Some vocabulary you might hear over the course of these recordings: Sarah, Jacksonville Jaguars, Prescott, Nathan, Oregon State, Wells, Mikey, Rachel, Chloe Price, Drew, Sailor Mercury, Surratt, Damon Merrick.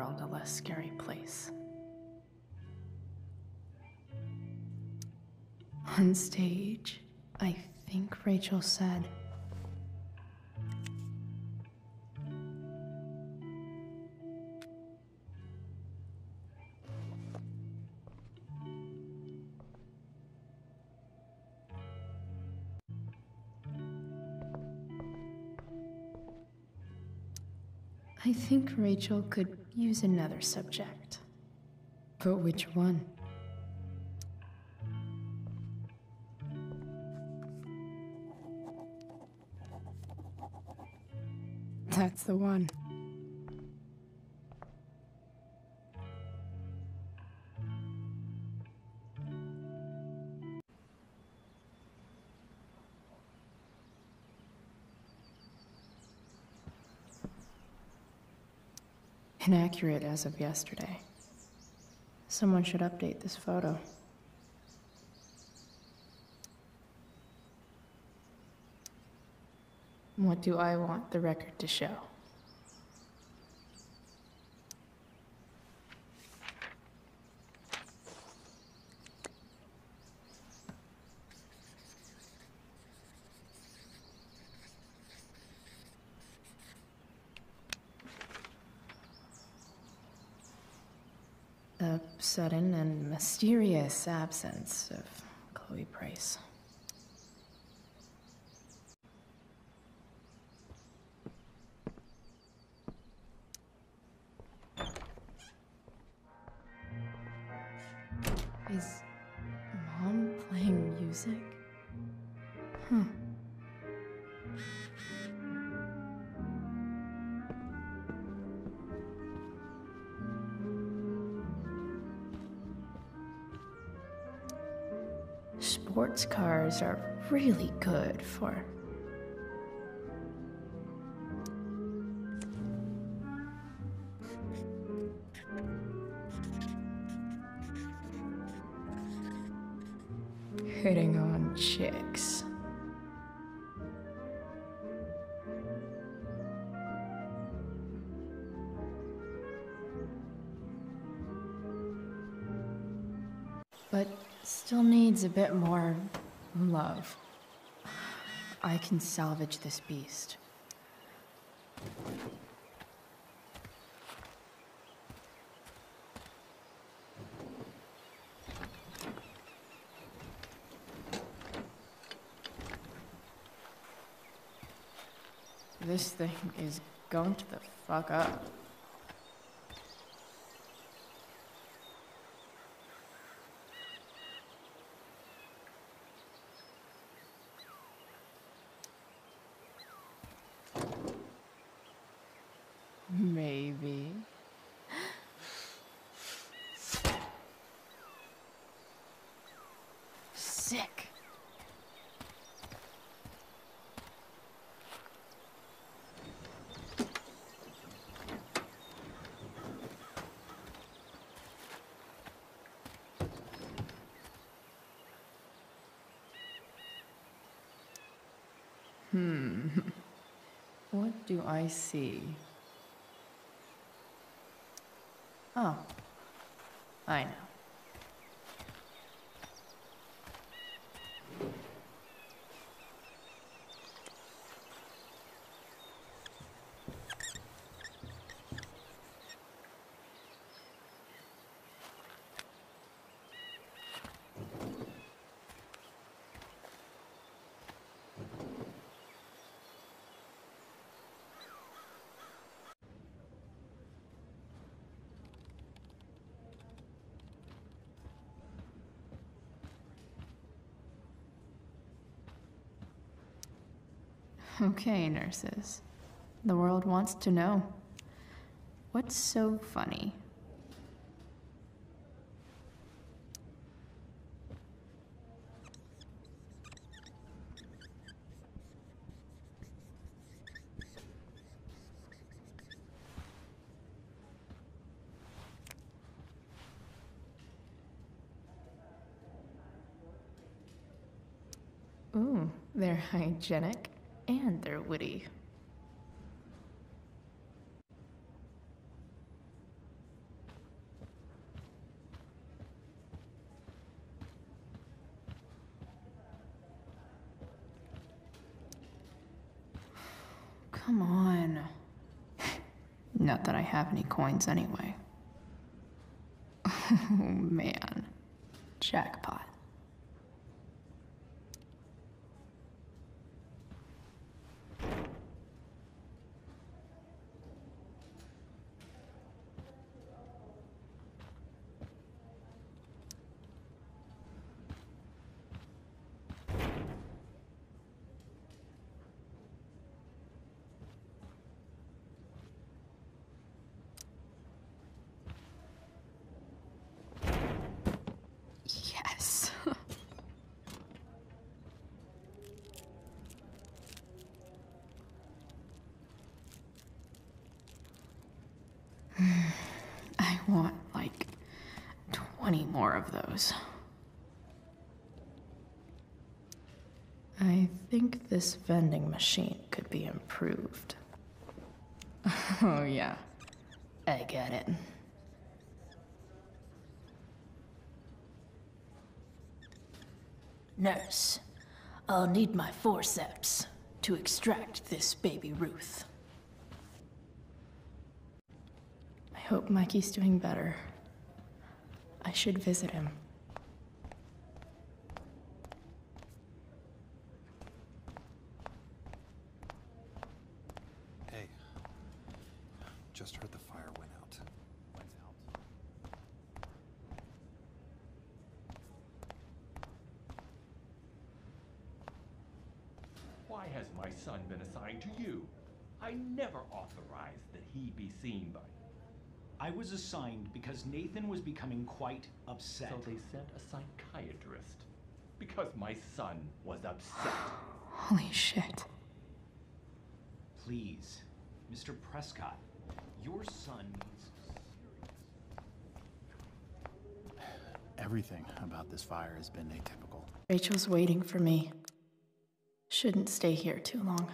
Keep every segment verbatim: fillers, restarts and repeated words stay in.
world a less scary place. On stage, I think Rachel said, I think Rachel could use another subject. But which one? That's the one. Inaccurate as of yesterday. Someone should update this photo. What do I want the record to show? The sudden and mysterious absence of Chloe Price. Is Mom playing music? Huh. Sports cars are really good for... hitting on chicks. But still needs a bit more love. I can salvage this beast. This thing is going to the fuck up. Maybe. Sick. Hmm. What do I see? Oh. I know. Okay, nurses. The world wants to know. What's so funny? Ooh, they're hygienic. And they're witty. Come on. Not that I have any coins anyway. Oh, man. Jackpot. Want like twenty more of those. I think this vending machine could be improved. Oh yeah, I get it. Nurse, I'll need my forceps to extract this baby Ruth. Hope Mikey's doing better. I should visit him. Hey, just heard the fire went out. Went out. Why has my son been assigned to you? I never authorized that he be seen by you. I was assigned because Nathan was becoming quite upset. So they sent a psychiatrist because my son was upset. Holy shit. Please, Mister Prescott, your son needs serious. Everything about this fire has been atypical. Rachel's waiting for me. Shouldn't stay here too long.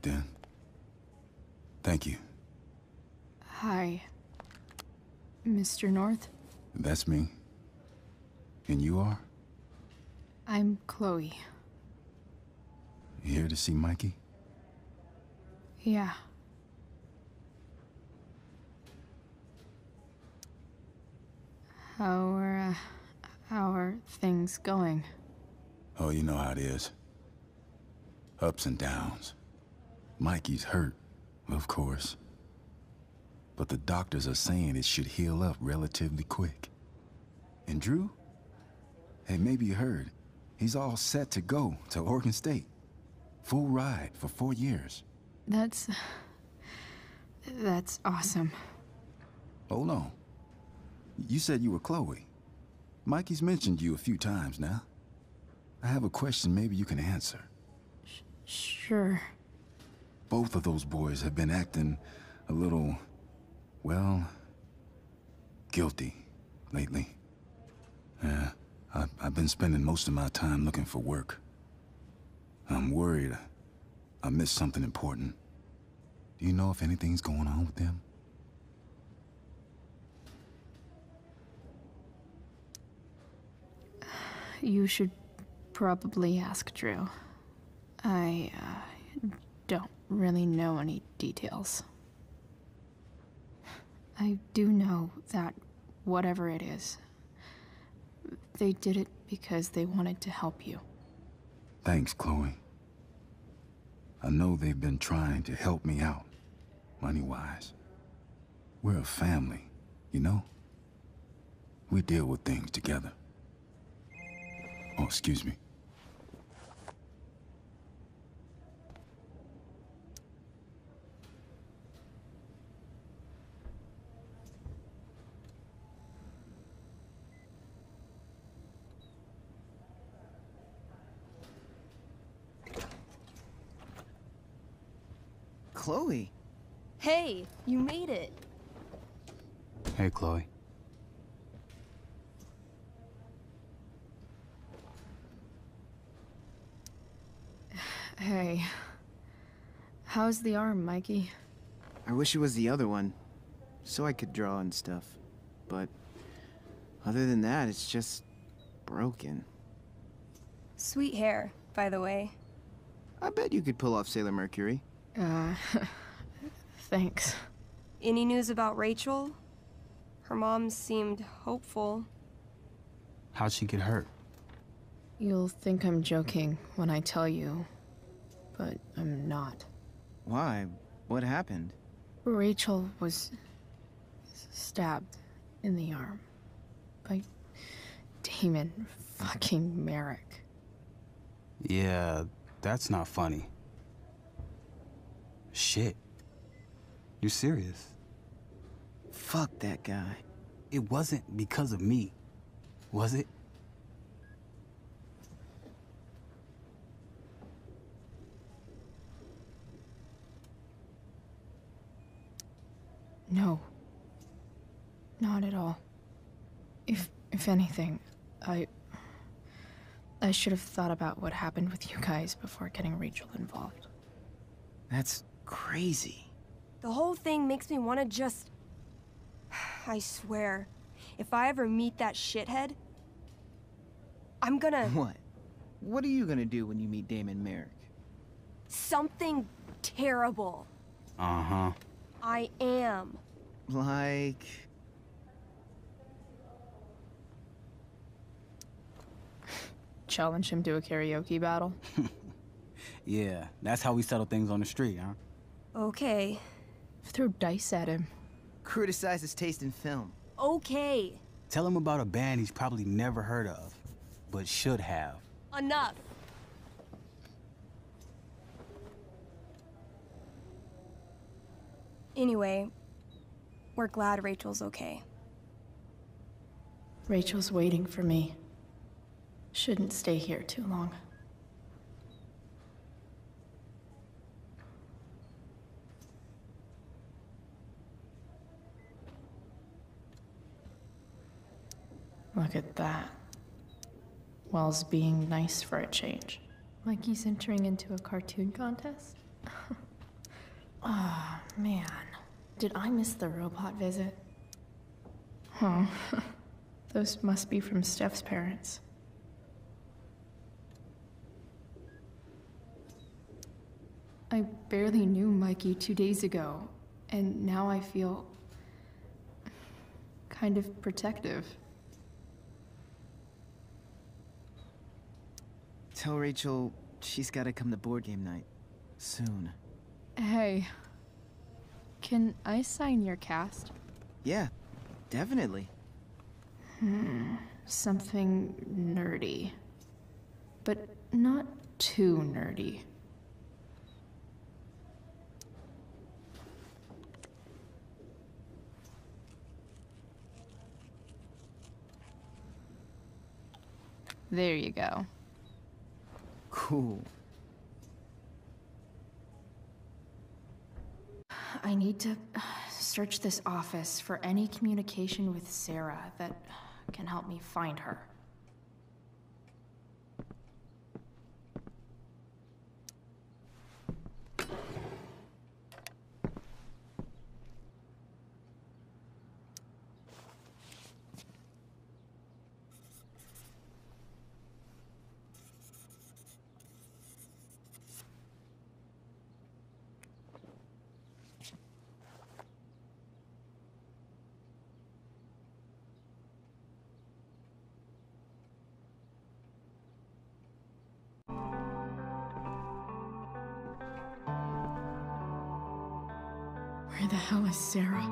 Then. Thank you. Hi, Mister North? That's me. And you are? I'm Chloe. You here to see Mikey? Yeah. How are, uh, how are things going? Oh, you know how it is. Ups and downs. Mikey's hurt, of course, but the doctors are saying it should heal up relatively quick. And Drew? Hey, maybe you heard, he's all set to go to Oregon State. Full ride for four years. That's... that's awesome. Hold on. You said you were Chloe. Mikey's mentioned you a few times now. I have a question maybe you can answer. Sh- sure. Both of those boys have been acting a little, well, guilty lately. Uh, I, I've been spending most of my time looking for work. I'm worried I missed something important. Do you know if anything's going on with them? You should probably ask Drew. I, uh... don't really know any details. I do know that whatever it is, they did it because they wanted to help you. Thanks, Chloe. I know they've been trying to help me out, money-wise. We're a family, you know? We deal with things together. Oh, excuse me. Chloe. Hey, you made it. Hey, Chloe. Hey. How's the arm, Mikey? I wish it was the other one, so I could draw and stuff. But Other than that, it's just broken. Sweet hair, by the way. I bet you could pull off Sailor Mercury. Uh, thanks. Any news about Rachel? Her mom seemed hopeful. How'd she get hurt? You'll think I'm joking when I tell you, but I'm not. Why? What happened? Rachel was stabbed in the arm by Damon fucking Merrick. Yeah, that's not funny. Shit. You're serious? Fuck that guy. It wasn't because of me, was it? No. Not at all. If if anything, I... I should have thought about what happened with you guys before getting Rachel involved. That's crazy. The whole thing makes me want to just... I swear, if I ever meet that shithead, I'm gonna... What? What are you gonna do when you meet Damon Merrick? Something terrible. Uh-huh. I am. Like... Challenge him to a karaoke battle? Yeah, that's how we settle things on the street, huh? Okay. Throw dice at him. Criticize his taste in film. Okay. Tell him about a band he's probably never heard of, but should have. Enough. Anyway, we're glad Rachel's okay. Rachel's waiting for me. Shouldn't stay here too long. Look at that. Wells being nice for a change. Mikey's entering into a cartoon contest? Oh, man. Did I miss the robot visit? Huh. Those must be from Steph's parents. I barely knew Mikey two days ago, and now I feel... kind of protective. Tell Rachel she's gotta come to board game night. Soon. Hey. Can I sign your cast? Yeah, definitely. Hmm, something nerdy. But not too nerdy. There you go. Cool. I need to search this office for any communication with Sarah that can help me find her. Where the hell is Sarah?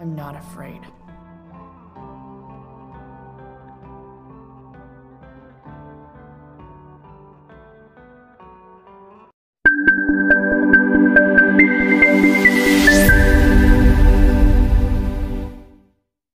I'm not afraid.